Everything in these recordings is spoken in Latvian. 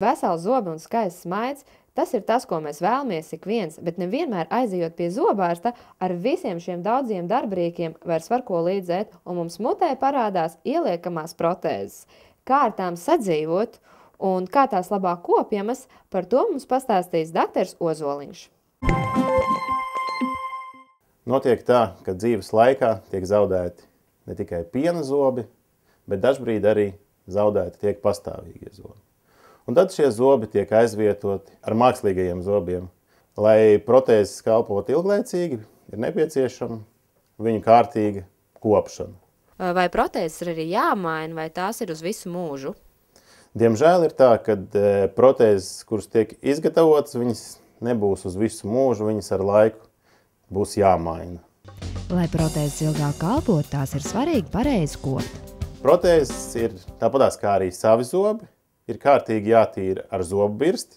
Veseli zobi un skaists smaids – tas ir tas, ko mēs vēlamies ik viens, bet nevienmēr aizejot pie zobārsta ar visiem šiem daudziem darbrīkiem vairs var ko līdzēt, un mums mutē parādās ieliekamās protēzes. Kā ar tām sadzīvot un kā tās labāk kopjamas, par to mums pastāstīs dakters Ozoliņš. Notiek tā, ka dzīves laikā tiek zaudēti ne tikai piena zobi, bet dažbrīd arī zaudēti tiek pastāvīgie zobi. Un tad šie zobi tiek aizvietoti ar mākslīgajiem zobiem. Lai protēzes kalpot ilglaicīgi, ir nepieciešama viņu kārtīga kopšana. Vai protēzes ir arī jāmaina, vai tās ir uz visu mūžu? Diemžēl ir tā, ka protēzes, kuras tiek izgatavotas, viņas nebūs uz visu mūžu, viņas ar laiku būs jāmaina. Lai protēzes ilgāk kalpot, tās ir svarīgi pareizi kopt. Protēzes ir tāpatās kā arī savi zobi. Ir kārtīgi jātīra ar zobu birsti,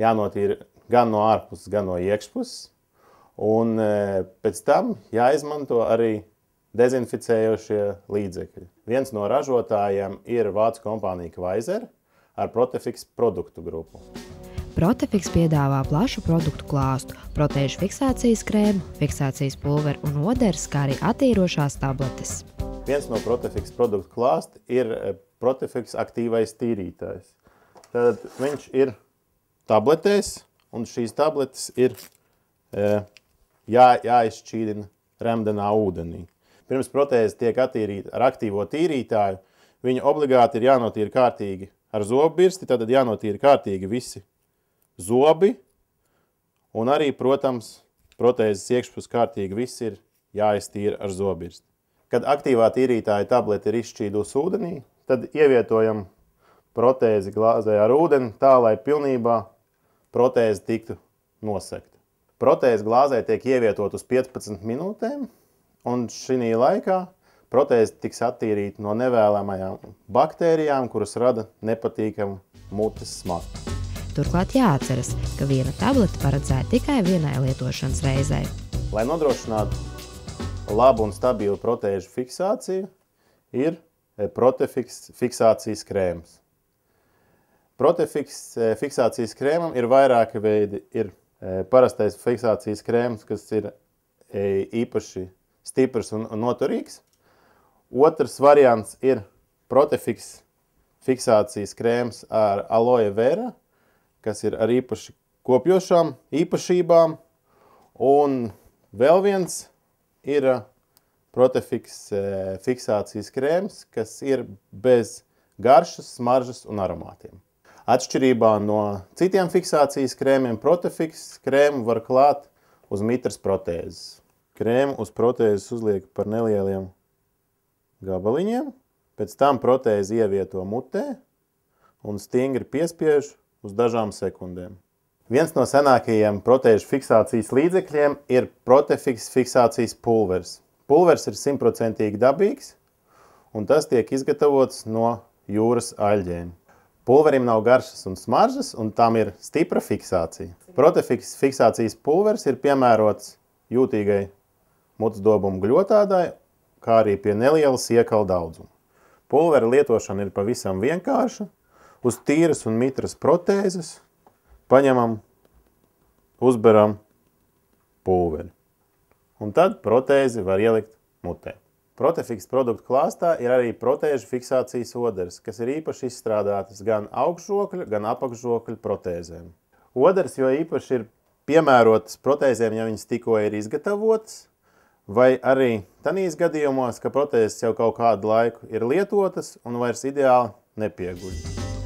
jānotīra gan no ārpuses, gan no iekšpuses, un pēc tam jāizmanto arī dezinficējošie līdzekļi. Viens no ražotājiem ir vācu kompānija Kvizer ar Protefix produktu grupu. Protefix piedāvā plašu produktu klāstu, protēžu fiksācijas krēmu, fiksācijas pulveru un oderes, kā arī attīrošās tabletes. Viens no Protefix produktu klāsta ir Protefix aktīvais tīrītājs. Tad viņš ir tabletēs, un šīs tabletes ir jāizšķīdina remdenā ūdenī. Pirms protēze tiek attīrīta ar aktīvo tīrītāju, viņa obligāti ir jānotīra kārtīgi ar zobbirsti, tad jānotīra kārtīgi visi zobi, un arī, protams, protēzes iekšpus kārtīgi viss ir jāiztīra ar zobbirsti. Kad aktīvā tīrītāja tablete ir izšķīdusi ūdenī, tad ievietojam protēzi glāzē ar ūdeni tā, lai pilnībā protēze tiktu nosekta. Protēze glāzē tiek ievietot uz 15 minūtēm, un šī laikā protēze tiks attīrīta no nevēlamajām baktērijām, kuras rada nepatīkamu mutes smaku. Turklāt jāatceras, ka viena tablete paredzēta tikai vienai lietošanas reizei. Lai nodrošinātu labu un stabilu protēžu fiksāciju, ir Protefix fiksācijas krēms. Protefix fiksācijas krēmam ir vairāki veidi. Ir parastais fiksācijas krēms, kas ir īpaši stiprs un noturīgs. Otrs variants ir Protefix fiksācijas krēms ar aloe vera, kas ir ar īpaši kopjošām īpašībām. Un vēl viens ir Protefix fiksācijas krēms, kas ir bez garšas, smaržas un aromātiem. Atšķirībā no citiem fiksācijas krēmiem, Protefix krēmu var klāt uz mitras protēzes. Krēmu uz protēzes uzliek par nelieliem gabaliņiem, pēc tam protēzi ievieto mutē un stingri piespiež uz dažām sekundēm. Viens no senākajiem protēžu fiksācijas līdzekļiem ir Protefix fiksācijas pulvers. Pulvers ir 100% dabīgs, un tas tiek izgatavots no jūras aļģēm. Pulverim nav garšas un smaržas, un tam ir stipra fiksācija. Protefix fiksācijas pulvers ir piemērots jūtīgai mutes dobumu gļotādai, kā arī pie nelielas iekala daudzuma. Pulvera lietošana ir pavisam vienkārša. Uz tīras un mitras protēzes paņemam, uzberam pulveri. Un tad protēzi var ielikt mutē. Protefix produktu klāstā ir arī protēžu fiksācijas oderes, kas ir īpaši izstrādātas gan augšžokļu, gan apakšžokļu protēzēm. Oderes jo īpaši ir piemērotas protēzēm, ja viņas tikko ir izgatavotas, vai arī tanīs gadījumos, ka protēzes jau kaut kādu laiku ir lietotas un vairs ideāli nepieguļ.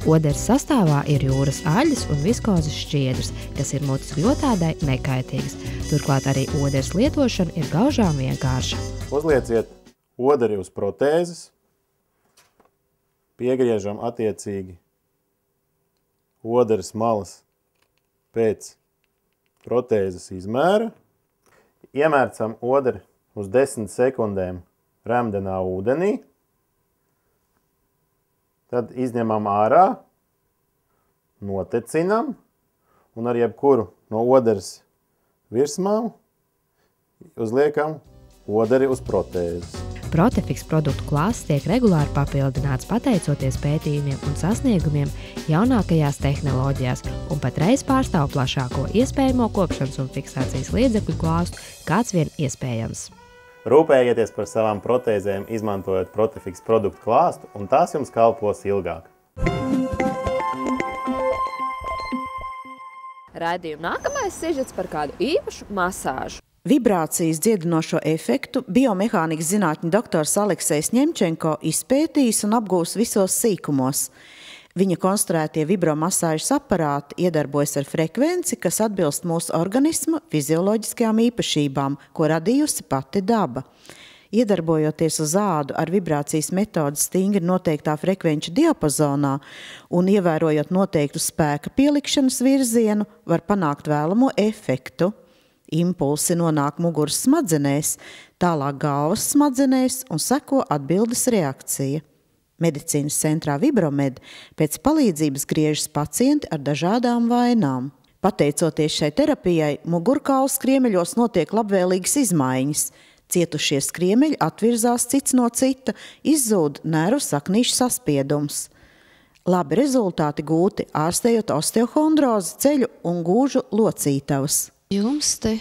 Oderes sastāvā ir jūras aļas un viskozes šķiedrs, kas ir mutes gļotādai nekaitīgs. Turklāt arī oderes lietošana ir gaužām vienkārša. Uzlieciet oderi uz protēzes, piegriežam attiecīgi oderes malas pēc protēzes izmēra, iemērcam oderi uz 10 sekundēm remdenā ūdenī. Tad izņemam ārā, notecinam un ar jebkuru no oderes virsmām uzliekam oderi uz protēzes. Protefix produktu klāsts tiek regulāri papildināts pateicoties pētījumiem un sasniegumiem jaunākajās tehnoloģijās un patreiz pārstāv plašāko iespējamo kopšanas un fiksācijas līdzekļu klāstu, kāds vien iespējams. Rūpējieties par savām protēzēm, izmantojot Protefix produktu klāstu, un tās jums kalpos ilgāk. Raidījuma nākamais sižets par kādu īpašu masāžu. Vibrācijas dziedinošo efektu biomehānikas zinātņu doktors Aleksejs Ņemčenko izpētījis un apgūs visos sīkumos. Viņa konstruētie vibromasāžas aparāti iedarbojas ar frekvenci, kas atbilst mūsu organismu fizioloģiskajām īpašībām, ko radījusi pati daba. Iedarbojoties uz ādu ar vibrācijas metodas stingri noteiktā frekvenču diapazonā un ievērojot noteiktu spēka pielikšanas virzienu, var panākt vēlamo efektu. Impulsi nonāk muguras smadzenēs, tālāk galvas smadzenēs un seko atbildes reakcija. Medicīnas centrā Vibromed pēc palīdzības griežas pacienti ar dažādām vainām. Pateicoties šai terapijai, mugurkaulas kriemeļos notiek labvēlīgas izmaiņas. Cietušie kriemeļi atvirzās cits no cita, izzūd nervu saknīšu saspiedums. Labi rezultāti gūti ārstējot osteohondrozi, ceļu un gūžu locītavas. Jums te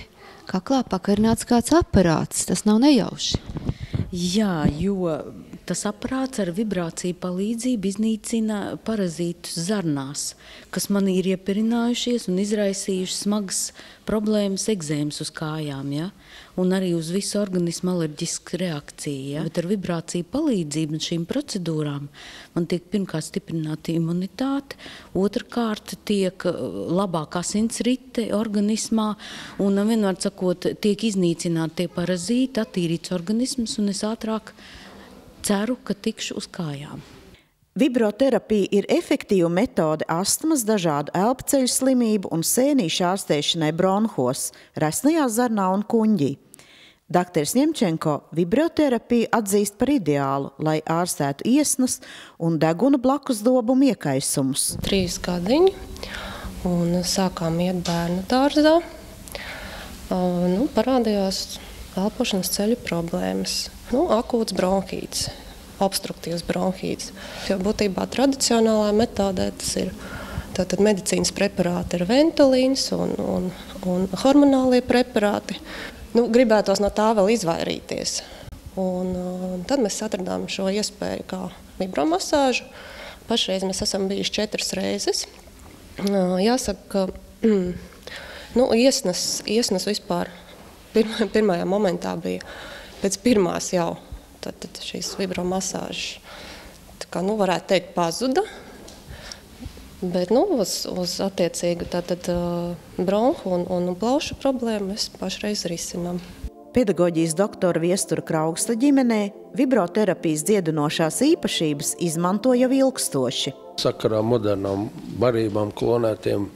kaklā pakarināts kāds aparāts, tas nav nejauši. Jā, jo tas aparāts ar vibrāciju palīdzību iznīcina parazītus zarnās, kas man ir iepirinājušies un izraisījuši smagas problēmas, ekzēmas uz kājām, ja? Un arī uz visu organismu alerģisku reakciju. Ja? Bet ar vibrāciju palīdzību un šīm procedūrām man tiek pirmkārt stiprināta imunitāte, otrkārt tiek labāk asinsrite organismā un vienmēr sakot, tiek iznīcināti tie parazīti, attīrīts organisms un es ātrāk ceru, ka tikšu uz kājām. Vibroterapija ir efektīva metode astmas, dažādu elpceļu slimību un sēnīšu ārstēšanai bronhos, resnajā zarnā un kuņģī. Dakteris Ņemčenko vibroterapiju atzīst par ideālu, lai ārstētu iesnas un deguna blakus dobumu iekaisumus. 3 gadiņi un sākām iet bērnu dārzā. Parādījās elpošanas ceļu problēmas. Akūts bronhīts. Obstruktīvs bronhīts. Jo būtībā tradicionālā metodē tas ir tātad medicīnas preparāti ir ventolīns un hormonālie preparāti. Gribētos no tā vēl izvairīties. Un tad mēs atradām šo iespēju kā vibromasāžu. Pašreiz mēs esam bijuši 4 reizes. Jāsaka, ka iesnas vispār pirmajā momentā bija pēc pirmās jau. Tad šīs vibromasāžas, varētu teikt, pazuda, bet uz attiecīgu bronhu un plaušu problēmu mēs pašreiz risinām. Pedagoģijas doktora Viestura Kraugsta ģimenē vibroterapijas dziedinošās īpašības izmanto jau ilgstoši. Sakarā modernām barībām klonētiem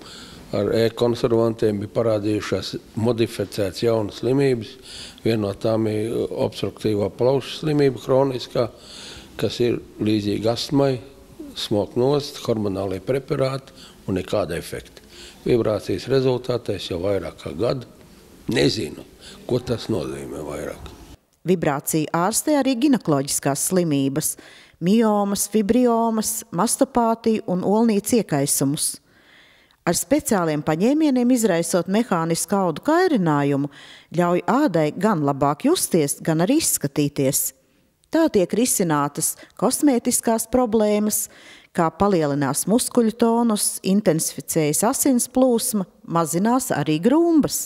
ar e-konservantiem bija parādījušās modificētas jaunas slimības. Viena no tām ir obstruktīvā plaušu slimība kroniskā, kas ir līdzīga astmai, smok nost, hormonālie preparāti un nekāda efekta. Vibrācijas rezultātais jau vairāk kā gadu. Nezinu, ko tas nozīmē vairāk. Vibrācija ārstē arī ginekoloģiskās slimības – miomas, fibriomas, mastopātiju un olnītes iekaisumus. Ar speciāliem paņēmieniem izraisot mehānisku audu kairinājumu, ļauj ādai gan labāk justies, gan arī izskatīties. Tā tiek risinātas kosmētiskās problēmas, kā palielinās muskuļu tonus, intensificējas asins plūsma, mazinās arī grūmbas.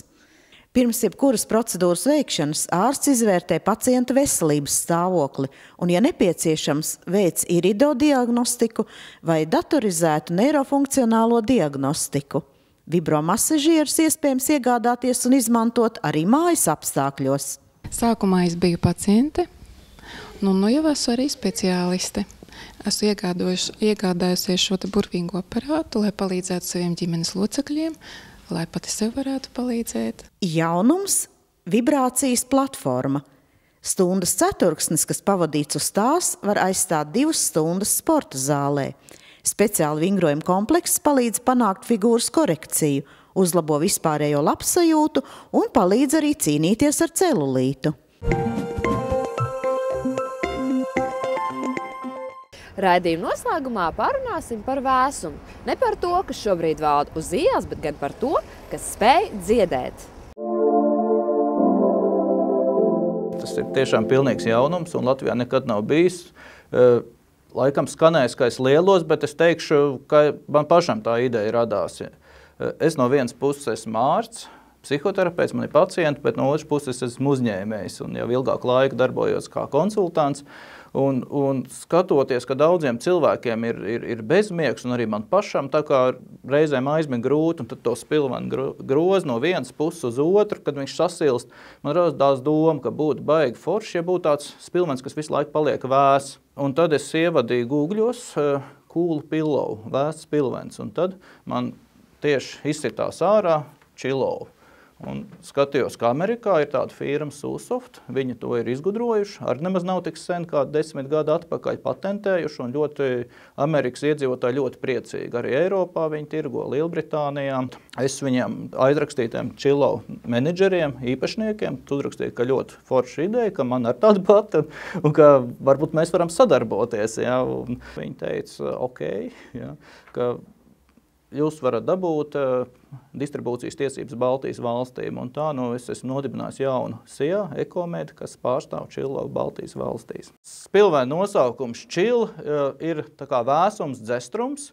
Pirms jebkuras procedūras veikšanas ārsts izvērtē pacienta veselības stāvokli un, ja nepieciešams, veic iridodiagnostiku vai datorizētu neirofunkcionālo diagnostiku. Vibromasažierus iespējams iegādāties un izmantot arī mājas apstākļos. Sākumā es biju paciente, jau esmu arī speciāliste. Esmu iegādājusies šo burvīgo aparātu, lai palīdzētu saviem ģimenes locekļiem, lai pati sev varētu palīdzēt. Jaunums – vibrācijas platforma. Stundas ceturksnis, kas pavadīts uz tās, var aizstāt 2 stundas sporta zālē. Speciāli vingrojuma komplekss palīdz panākt figūras korekciju, uzlabo vispārējo labsajūtu un palīdz arī cīnīties ar celulītu. Raidījuma noslēgumā parunāsim par vēsumu. Ne par to, kas šobrīd valda uz ielas, bet gan par to, kas spēj dziedēt. Tas ir tiešām pilnīgs jaunums, un Latvijā nekad nav bijis. Laikam skanēs, ka es lielos, bet es teikšu, ka man pašam tā ideja radās. Es no vienas puses esmu ārsts, psihoterapeits, man ir pacienti, bet no otras puses esmu uzņēmējs un jau ilgāku laiku darbojos kā konsultants. Un skatoties, ka daudziem cilvēkiem ir bezmiegs, un arī man pašam tā kā reizēm aizmig grūti, un tad to spilvenu grozi no vienas puses uz otru, kad viņš sasilst, man radās doma, ka būtu baigi forši, ja būtu tāds spilvens, kas visu laiku paliek vēss. Un tad es ievadīju Googļos cool pillow, vēss spilvens, un tad man tieši izsitās ārā Chillow. Un skatījos, ka Amerikā ir tāda firma SuSoft, viņi to ir izgudrojuši, arī nemaz nav tik sen kā 10 gadu atpakaļ patentējuši, un ļoti Amerikas iedzīvotāji ļoti priecīgi. Arī Eiropā viņi tirgo, Lielbritānijā. Es viņiem aizrakstītiem Chillow menedžeriem, īpašniekiem, uzrakstīju, ka ļoti forša ideja, ka man ar tādu pat, un ka varbūt mēs varam sadarboties. Ja? Un viņi teica, ok, ja? Ka jūs varat dabūt distribūcijas tiesības Baltijas valstīm, un tā nu es esmu nodibinājis jaunu SIA, ekomēdi, kas pārstāv Chillow Baltijas valstīs. Spilvēna nosaukums Chill ir tā kā vēsums, dzestrums,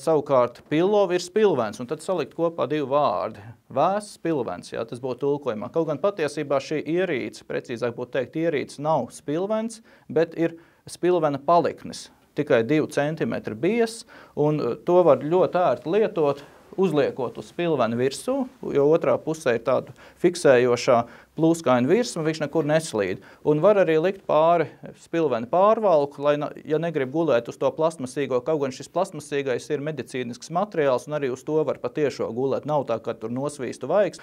savukārt pillow ir spilvens, un tad salikt kopā divi vārdi. Vēss, spilvens, jā, tas būtu tulkojumā. Kaut gan patiesībā šī ierīce, precīzāk būtu teikt, ierīce nav spilvens, bet ir spilvena paliknis. Tikai 2 centimetri biezs, un to var ļoti ērti lietot, uzliekot uz spilvenu virsū, jo otrā pusē ir tāda fiksējošā plūskaina virsma, viņš nekur neslīd. Un var arī likt pāri spilvenu pārvalku, lai, ja negrib gulēt uz to plastmasīgo, kaut gan šis plastmasīgais ir medicīnisks materiāls, un arī uz to var patiešo gulēt, nav tā, ka tur nosvīstu vaigs.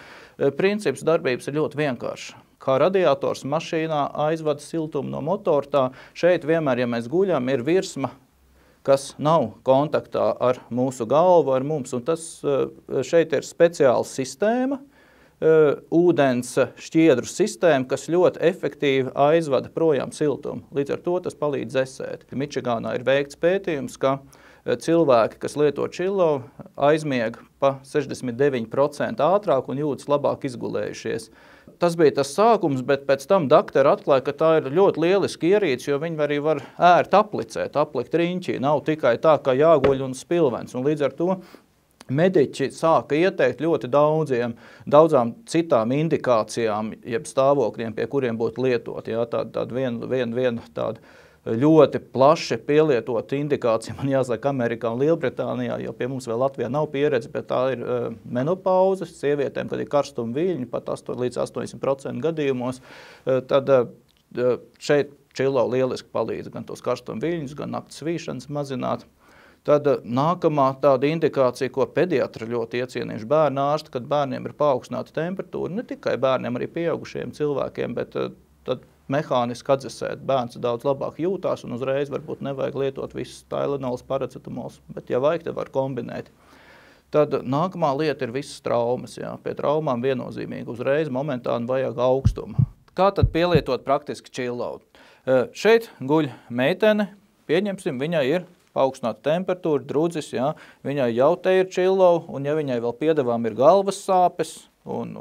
Princips darbības ir ļoti vienkāršs. Kā radiators mašīnā aizvada siltumu no motora, tā šeit vienmēr, ja mēs guļam, ir virsma, kas nav kontaktā ar mūsu galvu, ar mums, un tas šeit ir speciāla sistēma, ūdens šķiedru sistēma, kas ļoti efektīvi aizvada projām siltumu. Līdz ar to tas palīdz dzesēt. Mičigānā ir veikts pētījums, ka cilvēki, kas lieto Chillow, aizmieg pa 69% ātrāk un jūtas labāk izgulējušies. Tas bija tas sākums, bet pēc tam dakteri atklāja, ka tā ir ļoti lieliski ierīce, jo viņi arī var ērti aplicēt, aplikt riņķī. Nav tikai tā, ka jāguļ un spilvens. Un līdz ar to mediķi sāka ieteikt ļoti daudzām citām indikācijām, jeb stāvokļiem, pie kuriem būtu lietot. Jā, tāda ļoti plaši pielietot indikācija, man jāsaka, Amerikā un Lielbritānijā, jo pie mums vēl Latvijā nav pieredze, bet tā ir menopauze sievietēm, kad ir karstuma viļņi, pat līdz 80% gadījumos, tad šeit Chillow lieliski palīdz gan tos karstuma viļņus, gan naktas svīšanas mazināt. Tad nākamā tāda indikācija, ko pediatri ļoti iecienījuši bērnu ārsti, kad bērniem ir paaugstināta temperatūra, ne tikai bērniem, arī pieaugušiem cilvēkiem, bet tad mehāniski atdzesēt. Bērns daudz labāk jūtās un uzreiz varbūt nevajag lietot visus Tylenols, paracetamols, bet ja vajag, te var kombinēt. Tad nākamā lieta ir visas traumas. Jā. Pie traumām viennozīmīgi uzreiz momentāni vajag augstumu. Kā tad pielietot praktiski Chillow? Šeit guļ meitene, pieņemsim, viņai ir paaugstināta temperatūra, drudzis, jā. Viņai jau te ir Chillow, un ja viņai vēl piedevām ir galvas sāpes un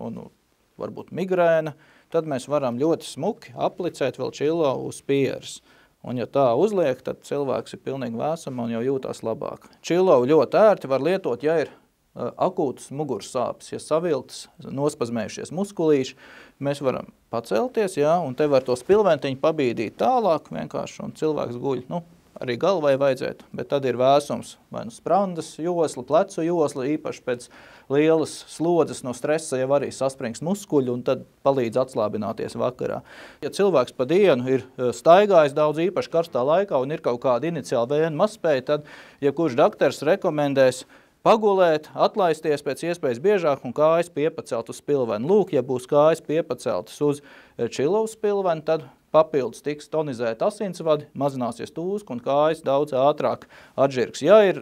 varbūt migrēna, tad mēs varam ļoti smuki aplicēt vēl Chillow uz pieres. Un ja tā uzliek, tad cilvēks ir pilnīgi vēsama un jau jūtās labāk. Chillow ļoti ērti var lietot, ja ir akūtas muguras sāpes, ja savilktas, nospazmējušies muskulīši, mēs varam pacelties, jā, un te var to spilventiņu pabīdīt tālāk vienkārši, un cilvēks guļ, nu, arī galvai vajadzētu, bet tad ir vēsums vai nu sprandas josla, plecu josla, īpaši pēc lielas slodzes no stresa jau arī saspringst muskuļi un tad palīdz atslābināties vakarā. Ja cilvēks pa dienu ir staigājis daudz īpaši karstā laikā un ir kaut kāda iniciāla vēna mazspēja, tad jebkurš dakters rekomendēs pagulēt, atlaisties pēc iespējas biežāk un kājas piepacelt uz spilvenu. Lūk, ja būs kājas piepaceltas uz Chillow spilvenu, tad papildus tiks tonizēta asinsvadi, mazināsies tūzka un kājas daudz ātrāk atžirgs. Ja ir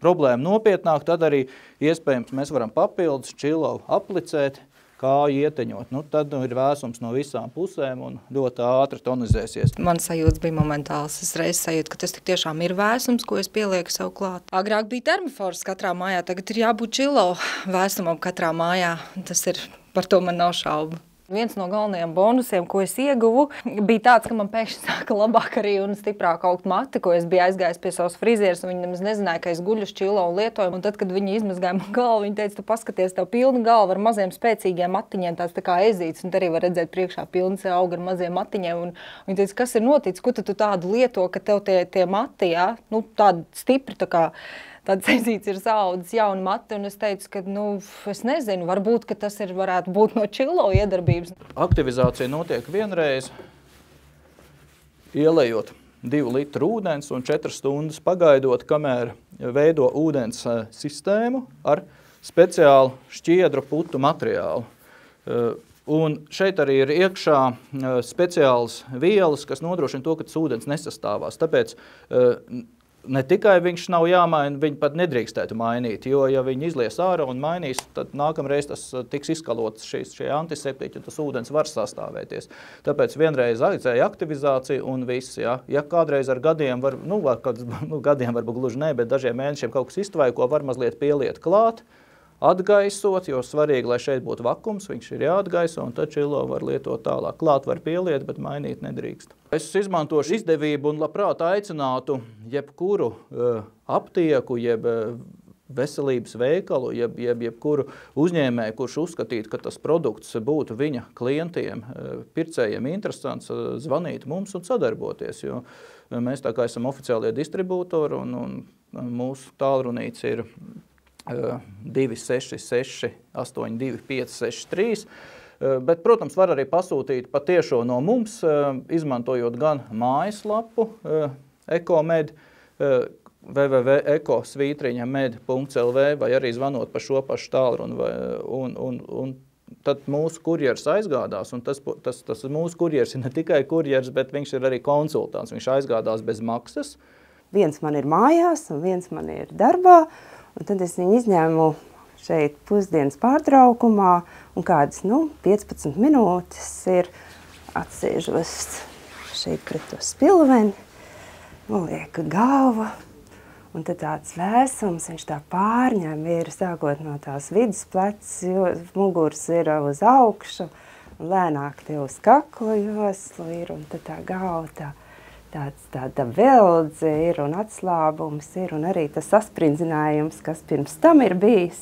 problēma nopietnāk, tad arī iespējams mēs varam papildus Chillow aplicēt kāju ieteņot. Nu, tad ir vēsums no visām pusēm un ļoti ātri tonizēsies. Man sajūtas bija momentāls. Es reiz sajūtu, ka tas tik tiešām ir vēsums, ko es pielieku sev klāt. Agrāk bija termifors katrā mājā, tagad ir jābūt Chillow vēsumam katrā mājā. Tas ir, par to man nav šaubu. Viens no galvenajiem bonusiem, ko es ieguvu, bija tāds, ka man pēkšņi sāka labāk arī un stiprāk augt mati, ko es biju aizgājis pie savas frizieres, un viņi nemaz nezināja, ka es guļu Chillow un lietoju. Un tad, kad viņi izmazgāja man galvu, viņi teica, tu paskaties, tev pilna galva ar maziem spēcīgiem matiņiem, tāds tā kā ezīts, un te arī var redzēt priekšā pilns auga ar maziem matiņiem. Un viņi teica, kas ir noticis, ko tad tu tādu lieto, ka tev tie mati, jā, nu tādi stipri tā kā. Tāds aizīts ir saudzis jaunu mati, un es teicu, ka, nu, es nezinu, varbūt, ka tas ir, varētu būt no Chillow iedarbības. Aktivizācija notiek vienreiz, ielējot 2 litri ūdens un 4 stundas pagaidot, kamēr veido ūdens sistēmu ar speciālu šķiedru putu materiālu. Un šeit arī ir iekšā speciāls vielas, kas nodrošina to, ka tas ūdens nesastāvās. Tāpēc ne tikai viņš nav jāmaina, viņi pat nedrīkstētu mainīt, jo, ja viņi izlies ārā un mainīs, tad nākamreiz tas tiks izkalots šie antiseptiķi, un tas ūdens var sastāvēties. Tāpēc vienreiz aizēja aktivizācija un viss, jā. Ja kādreiz ar gadiem, gadiem varbūt gluži ne, bet dažiem mēnešiem kaut kas iztvaiko, var mazliet pieliet klāt, atgaisot, jo svarīgi, lai šeit būtu vakums, viņš ir jāatgaiso, un tad Chillow var lietot tālāk. Klāt var pieliet, bet mainīt nedrīkst. Es izmantošu izdevību un labprāt aicinātu jebkuru aptieku, jeb veselības veikalu, jebkuru uzņēmēju, kurš uzskatītu, ka tas produkts būtu viņa klientiem, pircējiem interesants, zvanīt mums un sadarboties, jo mēs tā kā esam oficiālie distribūtori, un mūsu tālrunīts ir 26682563, bet, protams, var arī pasūtīt patiešo no mums, izmantojot gan mājaslapu ekomēdi, www.ekosvītriņamed.lv, vai arī zvanot pa šo pašu tālrunu, un tad mūsu kurjers aizgādās, un tas mūsu kurjers ir ne tikai kurjers, bet viņš ir arī konsultants, viņš aizgādās bez maksas. Viens man ir mājās, un viens man ir darbā. Un tad es viņu izņēmu šeit pusdienas pārtraukumā, un kādas, 15 minūtes ir atsēžos šeit pret to spilveni, lieku galvu, un tad tāds vēsums, viņš tā pārņem ir, sākot no tās vidusplecs, jo muguras ir uz augšu, un lēnāk tie uz kaklu joslu ir, un tad tā galva tāda veldze ir un atslābums ir, un arī tas saspringzinājums, kas pirms tam ir bijis,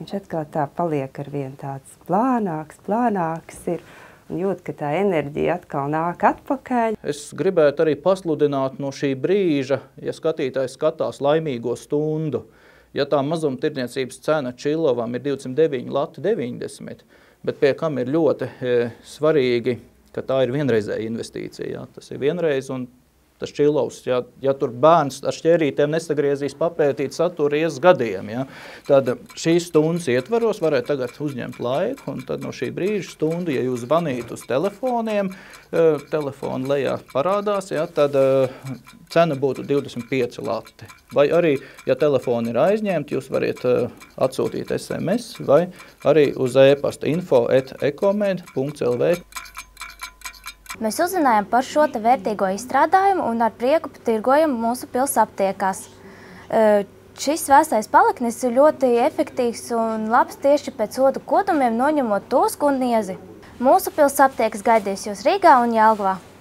viņš atkal tā paliek arvien tāds plānāks ir, un jūt, ka tā enerģija atkal nāk atpakaļ. Es gribētu arī pasludināt no šī brīža, ja skatītājs skatās laimīgo stundu. Ja tā mazumtirdzniecības cena Chillovam ir 209,90 €, bet pie kam ir ļoti svarīgi, ka tā ir vienreizēja investīcija, jā, tas ir vienreiz, un tas Chillows, ja tur bērns ar šķērītēm nesagriezīs papētīt saturies gadiem, jā, tad šīs stundas ietvaros varētu tagad uzņemt laiku, un tad no šī brīža stundu, ja jūs zvanītu uz telefoniem, telefonu lejā parādās, jā, tad cena būtu 25 lati, vai arī, ja telefoni ir aizņemti, jūs variet atsūtīt SMS, vai arī uz e-pasta info@ekomed.lv. Mēs uzzinājām par šo te vērtīgo izstrādājumu un ar prieku tirgojam mūsu pils aptiekās. Šis vēsais palaknis ir ļoti efektīvs un labs tieši pēc sodu kodumiem, noņemot tusku un niezi. Mūsu pils aptiekas gaidīs jūs Rīgā un Jelgavā.